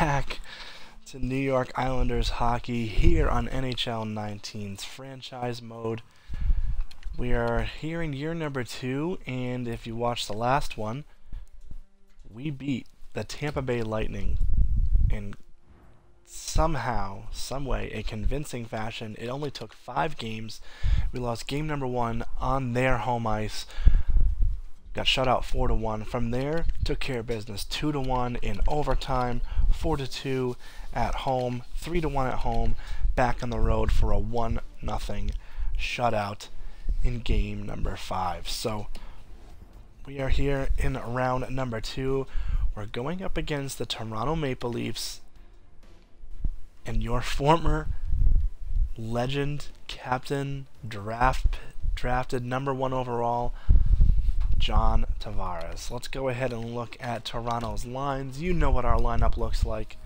back to New York Islanders hockey here on NHL 19's franchise mode. We are here in year number 2, and if you watched the last one, we beat the Tampa Bay Lightning in somehow, someway, a convincing fashion. It only took 5 games. We lost game number 1 on their home ice. Got shut out 4-1. From there, took care of business 2-1 in overtime, 4-2 at home, 3-1 at home, back on the road for a 1-0 shutout in game number 5. So we are here in round number 2. We're going up against the Toronto Maple Leafs and your former legend, captain, drafted number 1 overall, John Tavares. Let's go ahead and look at Toronto's lines. You know what our lineup looks like.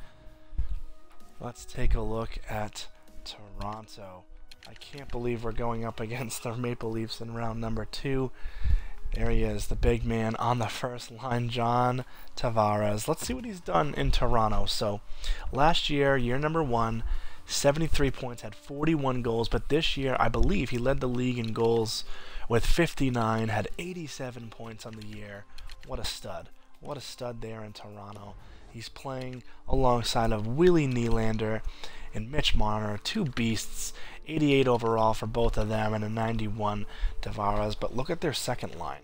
Let's take a look at Toronto. I can't believe we're going up against the Maple Leafs in round number 2. There he is, the big man on the first line, John Tavares. Let's see what he's done in Toronto. So last year, year number 1, 73 points, had 41 goals, but this year I believe he led the league in goals with 59, had 87 points on the year. What a stud. What a stud there in Toronto. He's playing alongside of Willie Nylander and Mitch Marner, two beasts, 88 overall for both of them and a 91 Tavares. But look at their second line.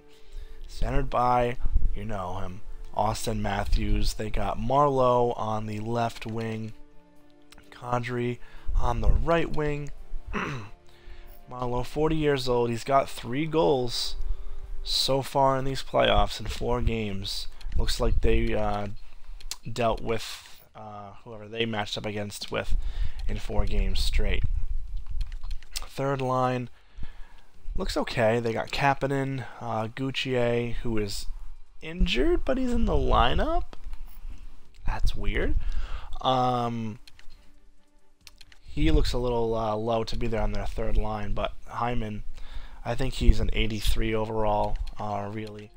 Centered by, you know him, Austin Matthews. They got Marleau on the left wing, Condry on the right wing. Marleau, 40 years old. He's got 3 goals so far in these playoffs in 4 games. Looks like they dealt with whoever they matched up against with in 4 games straight. Third line looks okay. They got Kapanen, Guccier, who is injured, but he's in the lineup. That's weird. He looks a little low to be there on their third line, but Hyman, I think he's an 83 overall, really.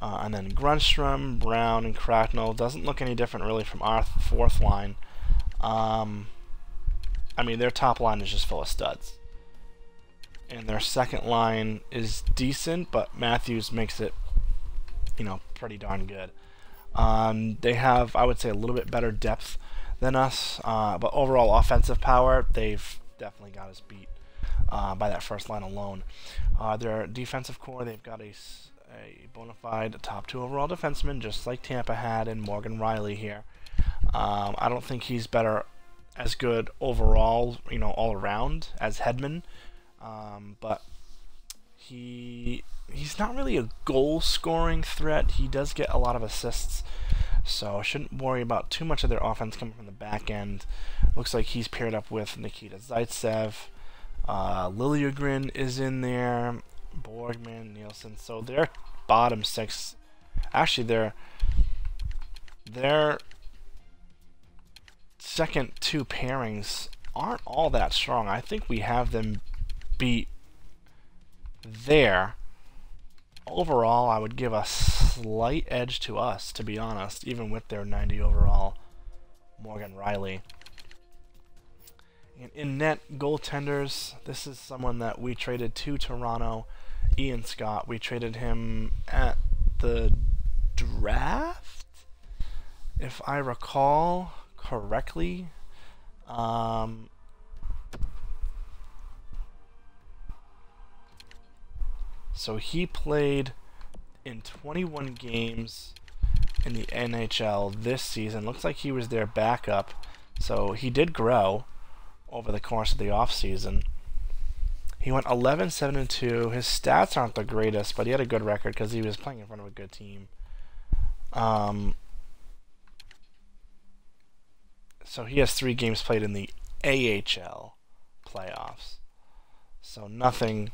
And then Grunstrom, Brown, and Cracknell doesn't look any different really from our fourth line. I mean, their top line is just full of studs. And their second line is decent, but Matthews makes it, you know, pretty darn good. They have, I would say, a little bit better depth than us, but overall offensive power, they've definitely got us beat by that first line alone. Their defensive core, they've got a bona fide top 2 overall defenseman, just like Tampa had in Morgan Rielly here. I don't think he's as good overall, you know, all around as Hedman, but he's not really a goal-scoring threat. He does get a lot of assists, so I shouldn't worry about too much of their offense coming from the back end. Looks like he's paired up with Nikita Zaitsev. Liljegren is in there. Borgman, Nielsen. So their bottom 6, actually their second 2 pairings aren't all that strong. I think we have them beat there. Overall, I would give a slight edge to us, to be honest, even with their 90 overall Morgan Rielly. And in net, goaltenders, this is someone that we traded to Toronto, Ian Scott. We traded him at the draft, if I recall correctly. So he played in 21 games in the NHL this season. Looks like he was their backup. So he did grow over the course of the offseason. He went 11-7-2. His stats aren't the greatest, but he had a good record because he was playing in front of a good team. So he has 3 games played in the AHL playoffs. So nothing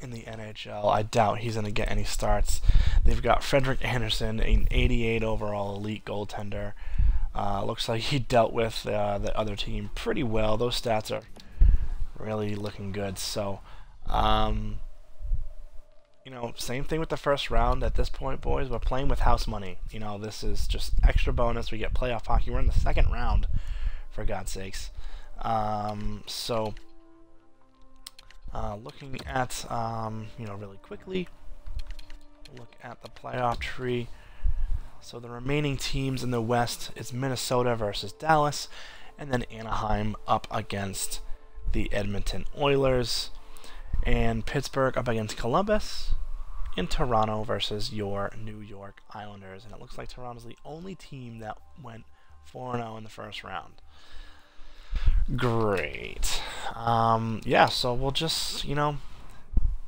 in the NHL. I doubt he's going to get any starts. They've got Frederick Anderson, an 88 overall elite goaltender. Looks like he dealt with the other team pretty well. Those stats are really looking good. So you know, same thing with the first round at this point, boys. We're playing with house money. You know, this is just extra bonus. We get playoff hockey. We're in the second round, for God's sakes. Looking at, you know, really quickly, look at the playoff tree. So the remaining teams in the West is Minnesota versus Dallas, and then Anaheim up against the Edmonton Oilers, and Pittsburgh up against Columbus, and Toronto versus your New York Islanders. And it looks like Toronto's the only team that went 4-0 in the first round. Great. Yeah, so we'll just, you know,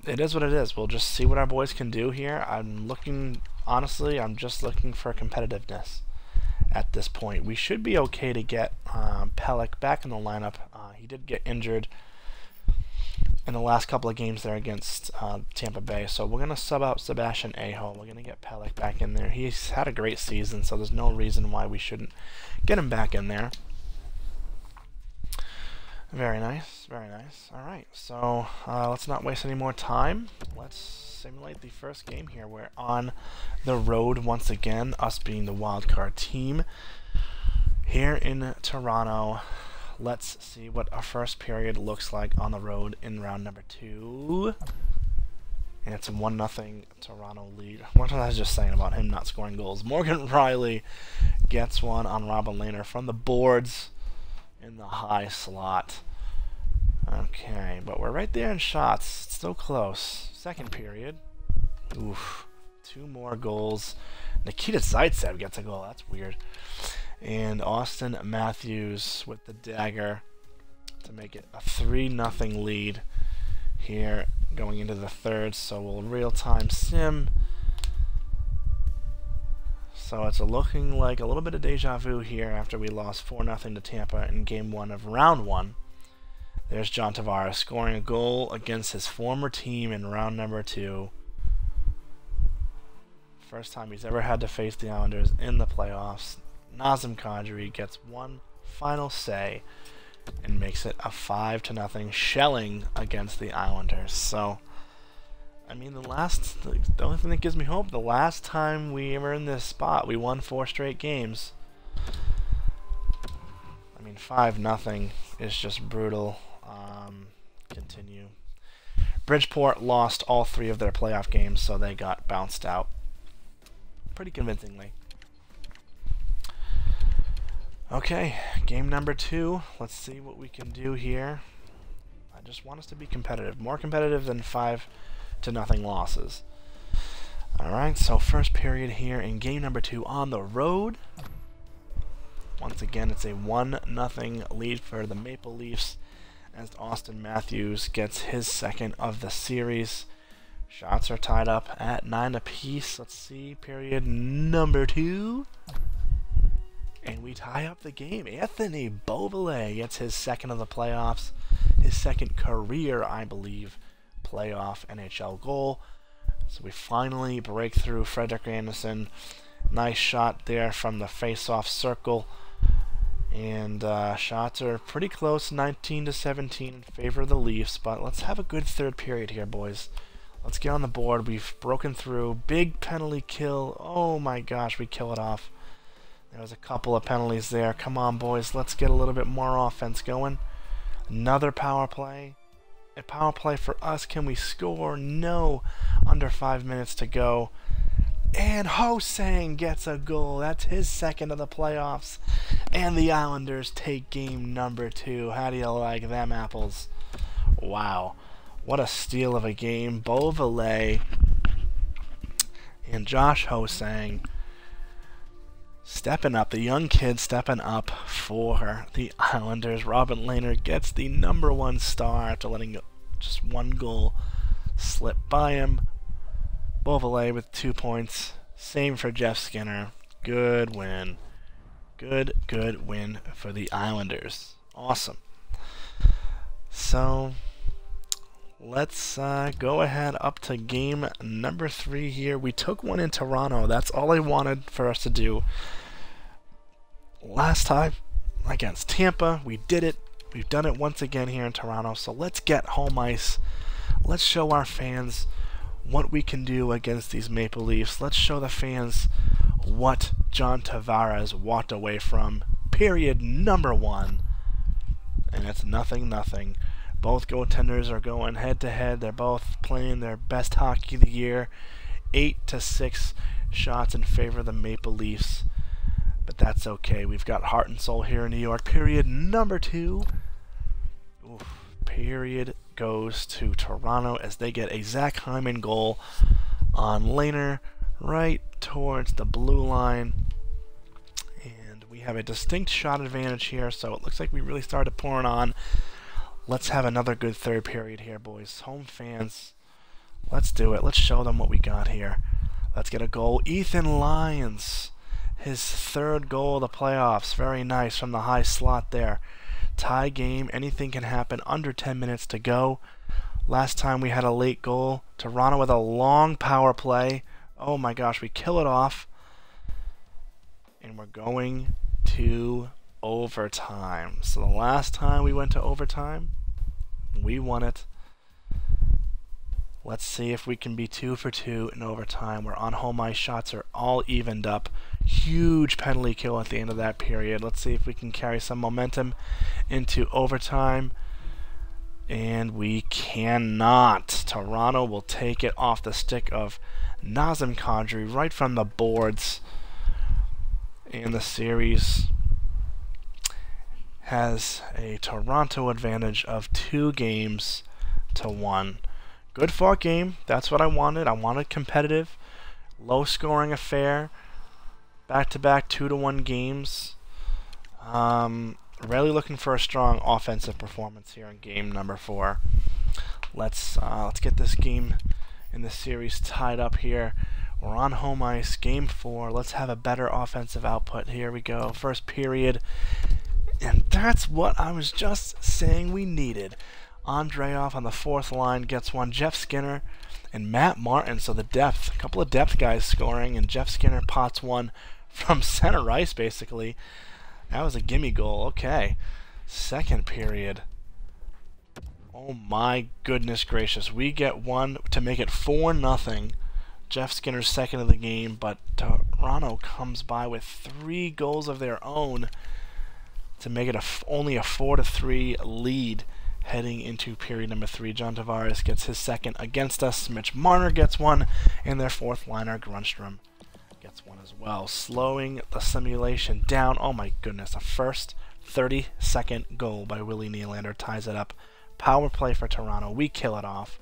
it is what it is. We'll just see what our boys can do here. I'm looking, honestly, I'm just looking for competitiveness at this point. We should be okay to get Pelech back in the lineup. He did get injured in the last couple of games there against Tampa Bay, so we're going to sub out Sebastian Aho. We're going to get Pelech back in there. He's had a great season, so there's no reason why we shouldn't get him back in there. Very nice, very nice. All right, so let's not waste any more time. Let's simulate the first game here. We're on the road once again, us being the wildcard team here in Toronto. Let's see what our first period looks like on the road in round number 2. And it's a 1-0 Toronto lead. What was I just saying about him not scoring goals? Morgan Rielly gets one on Robin Lehner from the boards in the high slot. Okay, but we're right there in shots. It's so close. Second period. Oof. 2 more goals. Nikita Zaitsev gets a goal. That's weird. And Austin Matthews with the dagger to make it a 3-0 lead here going into the third. So we'll real-time sim. So it's looking like a little bit of deja vu here after we lost 4-0 to Tampa in game 1 of round 1. There's John Tavares scoring a goal against his former team in round number 2. First time he's ever had to face the Islanders in the playoffs. Nazem Kadri gets one final say and makes it a 5-0 shelling against the Islanders. So, I mean, the only thing that gives me hope, the last time we were in this spot, we won 4 straight games. I mean, 5-0 is just brutal. Continue. Bridgeport lost all 3 of their playoff games, so they got bounced out pretty convincingly. Okay, game number 2. Let's see what we can do here. I just want us to be competitive. More competitive than 5-0 losses. Alright, so first period here in game number 2 on the road. Once again, it's a 1-0 lead for the Maple Leafs as Austin Matthews gets his second of the series. Shots are tied up at 9 apiece. Let's see, period number 2. And we tie up the game. Anthony Beauvillier gets his second of the playoffs. His second career, I believe, playoff NHL goal. So we finally break through Frederick Anderson. Nice shot there from the face-off circle. And shots are pretty close, 19-17 in favor of the Leafs. But let's have a good third period here, boys. Let's get on the board. We've broken through. Big penalty kill. Oh my gosh, we kill it off. There was a couple of penalties there. Come on, boys. Let's get a little bit more offense going. Another power play. A power play for us. Can we score? No. Under 5 minutes to go. And Hosang gets a goal. That's his second of the playoffs. And the Islanders take game number 2. How do you like them apples? Wow. What a steal of a game. Beauvillier and Josh Hosang stepping up, the young kid stepping up for the Islanders. Robin Lehner gets the number 1 star after letting just 1 goal slip by him. Beauvillier with 2 points. Same for Jeff Skinner. Good win. Good win for the Islanders. Awesome. So let's go ahead up to game number 3 here. We took one in Toronto. That's all I wanted for us to do. Last time against Tampa, we did it. We've done it once again here in Toronto. So let's get home ice. Let's show our fans what we can do against these Maple Leafs. Let's show the fans what John Tavares walked away from. Period number one. And it's 0-0. Both goaltenders are going head-to-head. They're both playing their best hockey of the year. 8-6 shots in favor of the Maple Leafs. But that's okay. We've got heart and soul here in New York. Period number two. Oof. Period goes to Toronto as they get a Zach Hyman goal on Lehner right towards the blue line. And we have a distinct shot advantage here, so it looks like we really started pouring on. Let's have another good third period here, boys. Home fans, let's do it. Let's show them what we got here. Let's get a goal. Ethan Loyens. His third goal of the playoffs. Very nice from the high slot there. Tie game. Anything can happen. Under 10 minutes to go. Last time we had a late goal. Toronto with a long power play. Oh my gosh, we kill it off. And we're going to overtime. So the last time we went to overtime, we won it. Let's see if we can be 2 for 2 in overtime. We're on home ice. Shots are all evened up. Huge penalty kill at the end of that period. Let's see if we can carry some momentum into overtime. And we cannot. Toronto will take it off the stick of Nazem Kadri right from the boards. And the series has a Toronto advantage of 2 games to 1. Good fought game. That's what I wanted. I wanted competitive, low-scoring affair, back-to-back 2-1 games. Really looking for a strong offensive performance here in game number 4. Let's get this game in the series tied up here. We're on home ice, game 4. Let's have a better offensive output. Here we go. First period, and that's what I was just saying we needed. Andreev on the fourth line gets one. Jeff Skinner and Matt Martin. So the depth, a couple of depth guys scoring, and Jeff Skinner pots one from center ice, basically. That was a gimme goal. Okay. Second period. Oh my goodness gracious. We get one to make it 4-0. Jeff Skinner's second of the game, but Toronto comes by with 3 goals of their own to make it only a 4-3 lead. Heading into period number 3, John Tavares gets his second against us. Mitch Marner gets one, and their fourth liner, Grunstrom, gets one as well. Slowing the simulation down. Oh my goodness, a first 30-second goal by Willie Nylander ties it up. Power play for Toronto. We kill it off.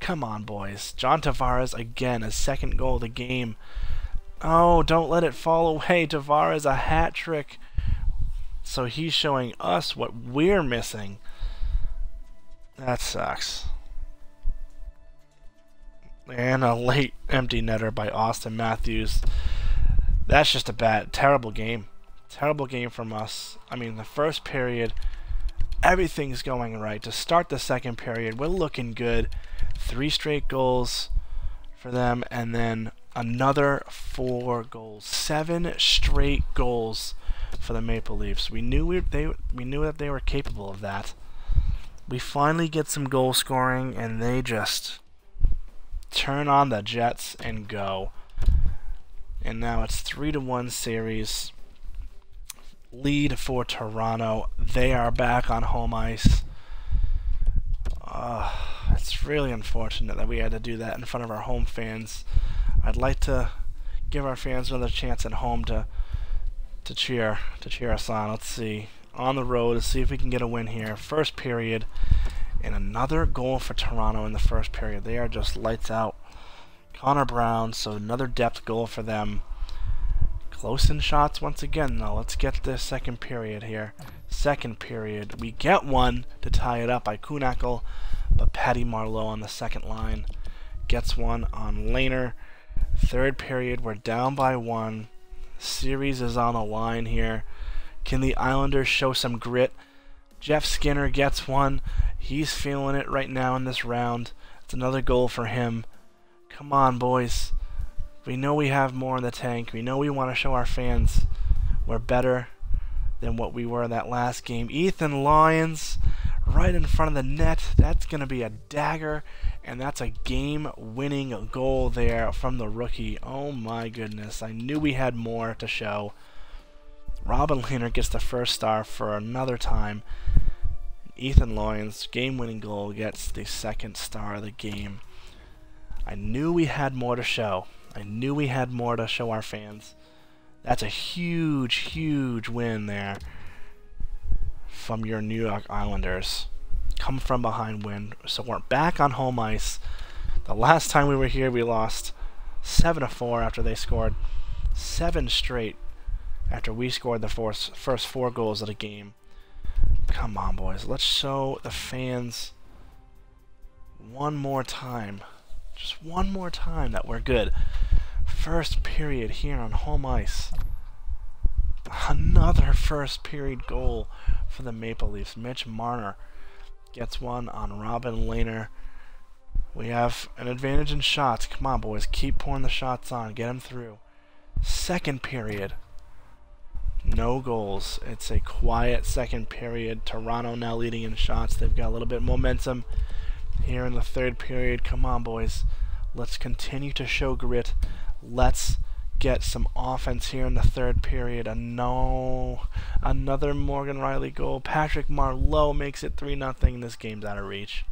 Come on, boys. John Tavares again, his second goal of the game. Oh, don't let it fall away. Tavares, a hat trick. So he's showing us what we're missing. That sucks. And a late empty netter by Austin Matthews. That's just a bad, terrible game. Terrible game from us. I mean, the first period, everything's going right. To start the second period, we're looking good. 3 straight goals for them, and then another 4 goals. 7 straight goals for the Maple Leafs. We knew that they were capable of that. We finally get some goal scoring, and they just turn on the jets and go. And now it's 3-1 series lead for Toronto. They are back on home ice. It's really unfortunate that we had to do that in front of our home fans. I'd like to give our fans another chance at home to cheer us on. Let's see. On the road to see if we can get a win here. First period, and another goal for Toronto in the first period. They are just lights out. Connor Brown, so another depth goal for them. Close in shots once again, though. Let's get this second period here. Second period, we get one to tie it up by Kunackle, but Patty Marleau on the second line gets one on Lehner. Third period, we're down by 1. Series is on the line here. Can the Islanders show some grit? Jeff Skinner gets one. He's feeling it right now in this round. It's another goal for him. Come on, boys. We know we have more in the tank. We know we want to show our fans we're better than what we were that last game. Ethan Loyens right in front of the net. That's going to be a dagger, and that's a game-winning goal there from the rookie. Oh my goodness, I knew we had more to show. Robin Lehner gets the first star for another time. Ethan Loyens, game-winning goal, gets the second star of the game. I knew we had more to show. I knew we had more to show our fans. That's a huge, huge win there from your New York Islanders. Come from behind win. So we're back on home ice. The last time we were here, we lost 7-4 after they scored 7 straight after we scored the first 4 goals of the game. Come on, boys. Let's show the fans one more time. Just one more time that we're good. First period here on home ice. Another first period goal for the Maple Leafs. Mitch Marner gets one on Robin Lehner. We have an advantage in shots. Come on, boys. Keep pouring the shots on. Get them through. Second period. No goals. It's a quiet second period. Toronto now leading in shots. They've got a little bit of momentum here in the third period. Come on, boys. Let's continue to show grit. Let's get some offense here in the third period. And no, another Morgan Rielly goal. Patrick Marleau makes it 3-0. This game's out of reach.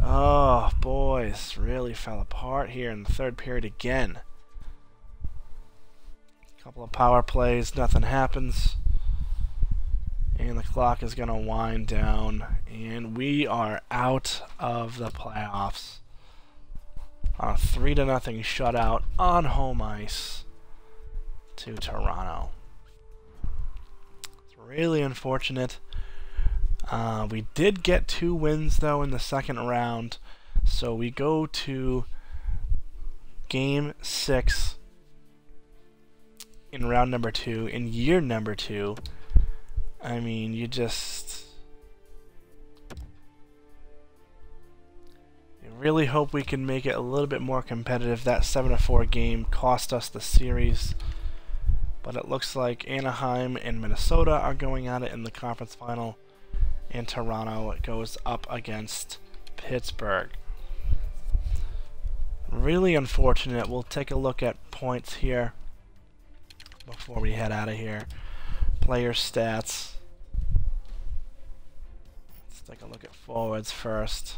Oh, boys. Really fell apart here in the third period again. Couple of power plays, nothing happens. And the clock is going to wind down. And we are out of the playoffs. On a 3-0 shutout on home ice to Toronto. It's really unfortunate. We did get 2 wins, though, in the second round. So we go to Game 6 in round number 2, in year number 2. I mean, you just... I really hope we can make it a little bit more competitive. That 7-4 game cost us the series, but it looks like Anaheim and Minnesota are going at it in the conference final, and Toronto goes up against Pittsburgh. Really unfortunate. We'll take a look at points here before we head out of here. Player stats. Let's take a look at forwards first.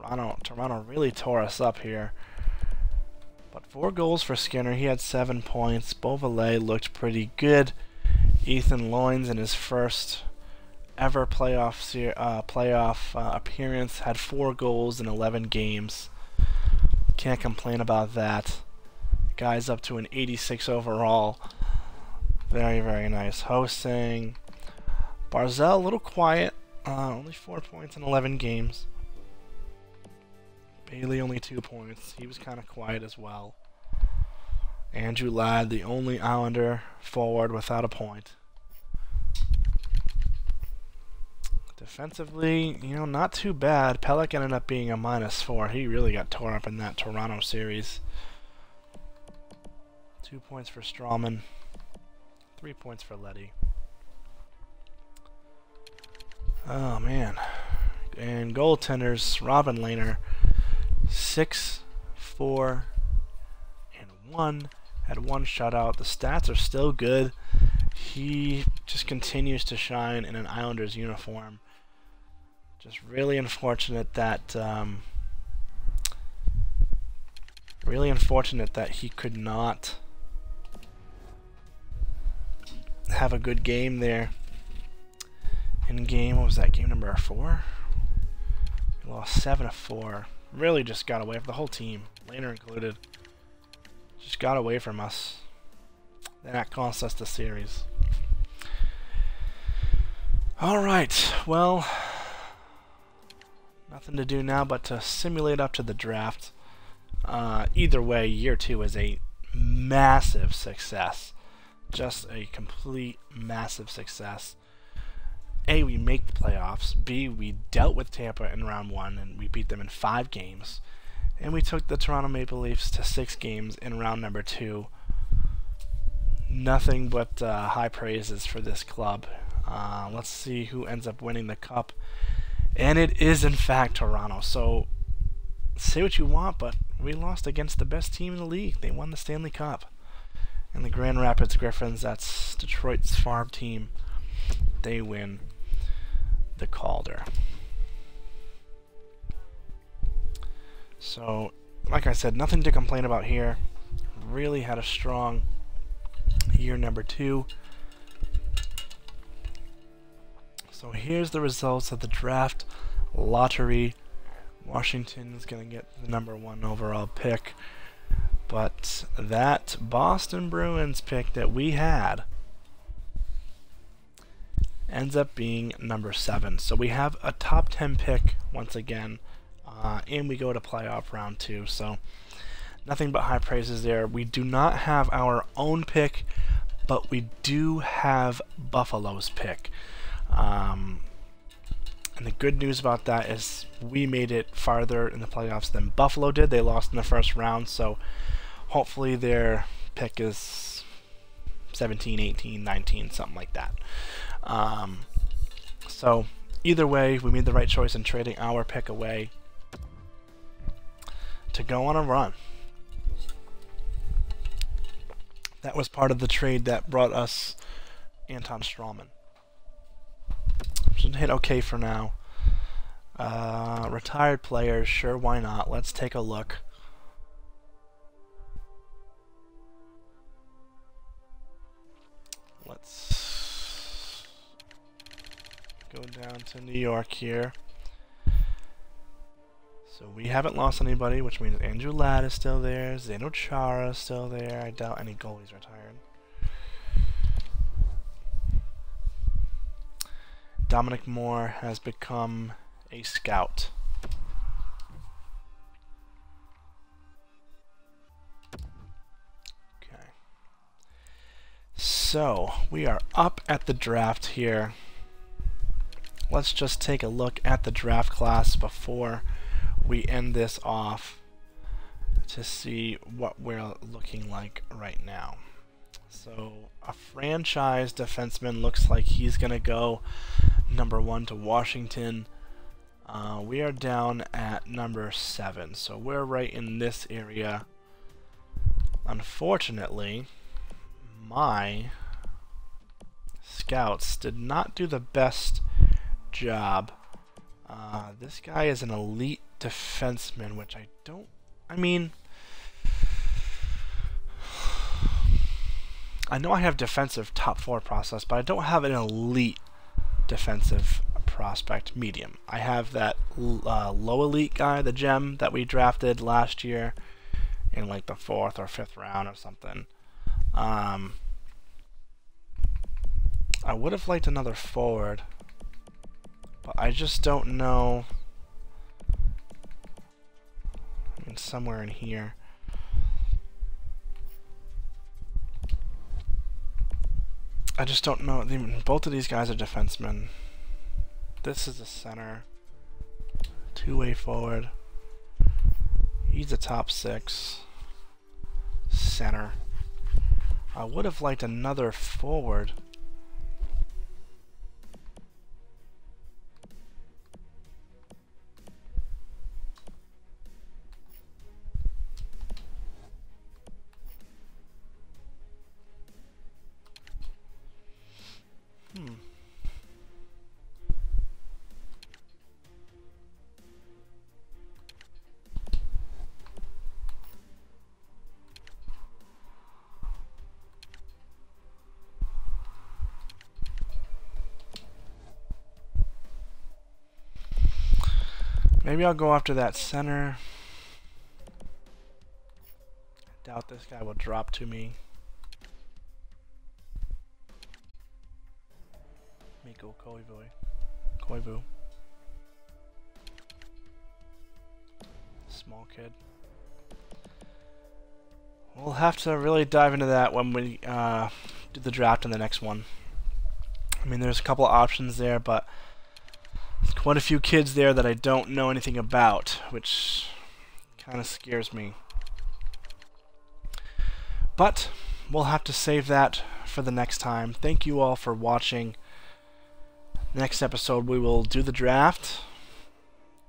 Toronto really tore us up here. But 4 goals for Skinner. He had 7 points. Beauvillier looked pretty good. Ethan Loyens in his first ever playoff appearance had 4 goals in 11 games. Can't complain about that. Guy's up to an 86 overall. Very, very nice. Hosang. Barzal, a little quiet. Only 4 points in 11 games. Bailey only 2 points. He was kind of quiet as well. Andrew Ladd, the only Islander forward without a point. Defensively, you know, not too bad. Pelech ended up being a -4. He really got torn up in that Toronto series. 2 points for Strawman. 3 points for Letty. Oh, man. And goaltenders, Robin Lehner. 6, 4, and 1 had 1 shutout. The stats are still good. He just continues to shine in an Islanders uniform. Just really unfortunate that he could not have a good game there. In game, what was that, game number 4? We lost 7-4. Really just got away from the whole team, Lehner included. Just got away from us. That cost us the series. Alright, well, nothing to do now but to simulate up to the draft. Either way, year 2 is a massive success. Just a complete massive success. A, we make the playoffs. B, we dealt with Tampa in round 1, and we beat them in 5 games. And we took the Toronto Maple Leafs to 6 games in round number 2. Nothing but high praises for this club. Let's see who ends up winning the cup. And it is, in fact, Toronto. So, say what you want, but we lost against the best team in the league. They won the Stanley Cup. And the Grand Rapids Griffins, that's Detroit's farm team, they win the Calder. So, like I said, nothing to complain about here. Really had a strong year number two. So here's the results of the draft lottery. Washington's going to get the #1 overall pick. But that Boston Bruins pick that we had ends up being #7. So we have a top 10 pick once again. And we go to playoff round 2. So nothing but high praises there. We do not have our own pick, but we do have Buffalo's pick. And the good news about that is we made it farther in the playoffs than Buffalo did. They lost in the first round, so hopefully their pick is 17, 18, 19, something like that. So either way, we made the right choice in trading our pick away to go on a run. That was part of the trade that brought us Anton Strålman. Hit OK for now. Retired players, sure, why not? Let's take a look. Let's go down to New York here. So we haven't lost anybody, which means Andrew Ladd is still there, Zdeno Chara is still there. I doubt any goalies retired. Dominic Moore has become a scout. Okay. So, we are up at the draft here. Let's just take a look at the draft class before we end this off to see what we're looking like right now. So, a franchise defenseman looks like he's going to go #1 to Washington. We are down at #7, so we're right in this area. Unfortunately, my scouts did not do the best job. This guy is an elite defenseman, which I don't... I mean... I know I have defensive top 4 process, but I don't have an elite defensive prospect medium. I have that low elite guy, the gem that we drafted last year in like the 4th or 5th round or something. I would have liked another forward, but I just don't know. I mean, somewhere in here. I just don't know. Both of these guys are defensemen. This is a center. Two-way forward. He's a top 6. Center. I would have liked another forward. Maybe I'll go after that center. I doubt this guy will drop to me. Mikko Koivu. Small kid. We'll have to really dive into that when we do the draft in the next one. I mean, there's a couple of options there, but quite a few kids there that I don't know anything about, which kind of scares me. But we'll have to save that for the next time. Thank you all for watching. Next episode, we will do the draft,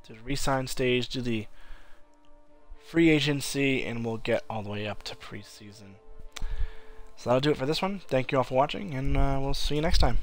do the re-sign stage, do the free agency, and we'll get all the way up to preseason. So that'll do it for this one. Thank you all for watching, and we'll see you next time.